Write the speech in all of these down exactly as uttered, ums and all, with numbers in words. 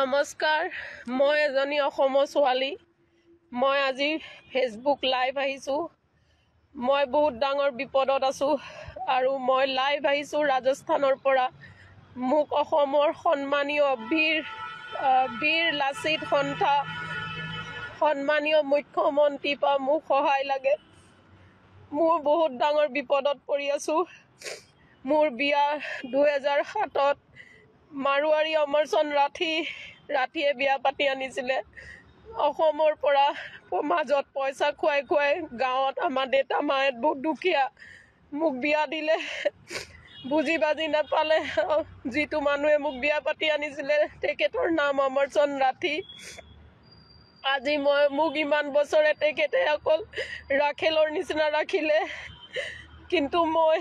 নমস্কাৰ, মই এজনী অসমৰ ছোৱালী। মই আজি ফেসবুক লাইভ আহিছো। মই বহুত ডাঙৰ বিপদত আছো আৰু মই লাইভ আহিছো ৰাজস্থানৰ পৰা। মোক অসমৰ সন্মানীয় বীৰ বীৰ লাচিত সন্থা সন্মানীয় মুখ্যমন্ত্ৰীৰ পৰা মোক সহায় লাগে। মোৰ বহুত ডাঙৰ বিপদত পৰি আছো। মোৰ বিয়া দুই হাজাৰ সাতত মাৰুৱাৰী অমৰচন ৰাঠি ৰাঠিয়ে বিয়া পাতি আনিছিলে। অসমৰ পৰা মাজত পইচা খুৱাই খুৱাই গাঁৱত আমাৰ দেউতা মায়েত বহুত দুখীয়া, মোক বিয়া দিলে। বুজি বাজি নাপালে যিটো মানুহে মোক বিয়া পাতি আনিছিলে তেখেতৰ নাম অমৰচন ৰাঠি। আজি মই মোক ইমান বছৰে তেখেতে অকল ৰাখেলৰ নিচিনা ৰাখিলে, কিন্তু মই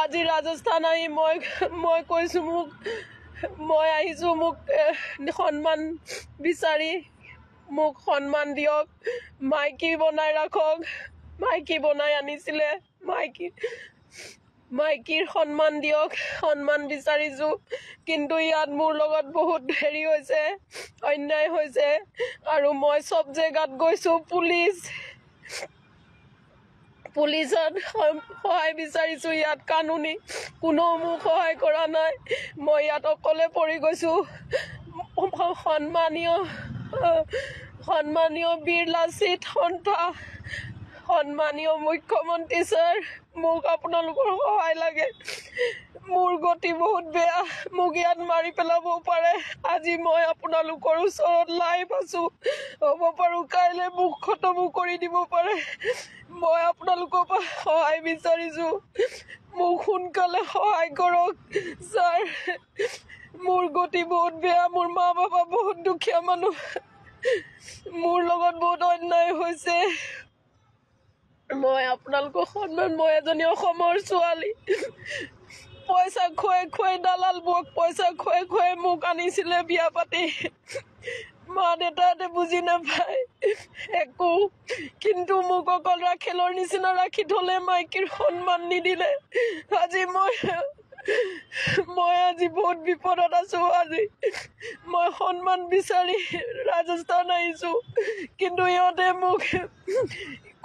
আজি ৰাজস্থান আহি মই মই কৈছোঁ, মোক মই আহিছোঁ মোক সন্মান বিচাৰি। মোক সন্মান দিয়ক, মাইকী বনাই ৰাখক। মাইকী বনাই আনিছিলে, মাইকী মাইকীৰ সন্মান দিয়ক, সন্মান বিচাৰিছোঁ। কিন্তু ইয়াত মোৰ লগত বহুত হেৰি হৈছে, অন্যায় হৈছে। আৰু মই চব জেগাত গৈছোঁ, পুলিচ পুলিচত সহায় বিচাৰিছোঁ। ইয়াত কানুনী কোনো মোক সহায় কৰা নাই। মই ইয়াত অকলে পৰি গৈছোঁ। সন্মানীয় সন্মানীয় বীৰ লাচিত সন্থা সন্মানীয় মুখ্যমন্ত্ৰী ছাৰ, মোক আপোনালোকৰ সহায় লাগে। মোৰ গতি বহুত বেয়া, মোক ইয়াত মাৰি পেলাবও পাৰে। আজি মই আপোনালোকৰ ওচৰত লাইভ আছোঁ, হ'ব পাৰোঁ কাইলৈ মোক খতমো কৰি দিব পাৰে। মই আপোনালোকৰ পৰা সহায় বিচাৰিছোঁ, মোক সোনকালে সহায় কৰক ছাৰ। মোৰ গতি বহুত বেয়া, মোৰ মা বাবা বহুত দুখীয়া মানুহ, মোৰ লগত বহুত অন্যায় হৈছে। মই আপোনালোকৰ সন্মান, মই এজনী অসমৰ ছোৱালী। পইচা খুৱাই খুৱাই দালালবোৰক পইচা খুৱাই খুৱাই মোক আনিছিলে বিয়া পাতি। মা দেউতাহঁতে বুজি নাপায় একো, কিন্তু মোক অকল ৰাখেলৰ নিচিনা ৰাখি থ'লে, মাইকীৰ সন্মান নিদিলে। আজি মই মই আজি বহুত বিপদত আছোঁ। আজি মই সন্মান বিচাৰি ৰাজস্থান আহিছোঁ, কিন্তু ইহঁতে মোক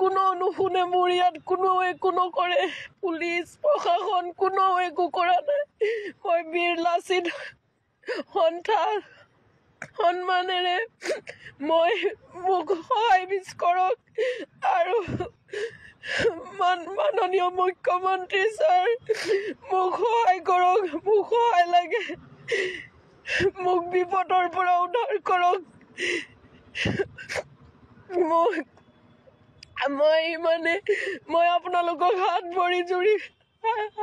কোনো নুশুনে। মোৰ ইয়াত কোনো একো নকৰে, পুলিচ প্ৰশাসন কোনো একো কৰা নাই। মই বীৰ লাচিত সন্থাৰ সন্মানেৰে মই মোক সহায় বিচ কৰক। আৰু মান মাননীয় মুখ্যমন্ত্ৰী ছাৰ, মোক সহায় কৰক, মোক সহায় লাগে। মোক বিপদৰ পৰা উদ্ধাৰ কৰক। মোক মই মানে মই আপোনালোকক হাত ভৰি জুৰি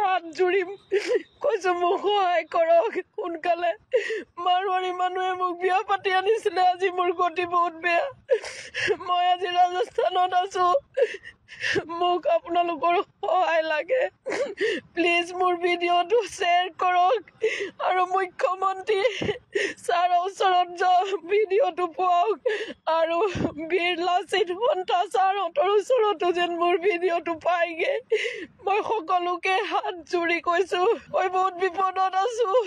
হাত জুৰি কৈছোঁ, মোক সহায় কৰক সোনকালে। মাৰুৱাৰী মানুহে মোক বিয়া পাতি আনিছিলে। আজি মোৰ গতি বহুত বেয়া, মই আজি ৰাজস্থানত আছোঁ। মোক আপোনালোকৰ সহায় লাগে। প্লিজ মোৰ ভিডিঅ'টো শ্বেয়াৰ কৰক আৰু মুখ্যমন্ত্ৰী ছাৰৰ ওচৰত ভিডিঅ'টো পাওক। আৰু বীৰ লাচিত সন্থা ছাৰহঁতৰ ওচৰতো যেন মোৰ ভিডিঅ'টো পায়গৈ। মই সকলোকে হাত জুৰি কৈছোঁ, মই বহুত বিপদত আছোঁ।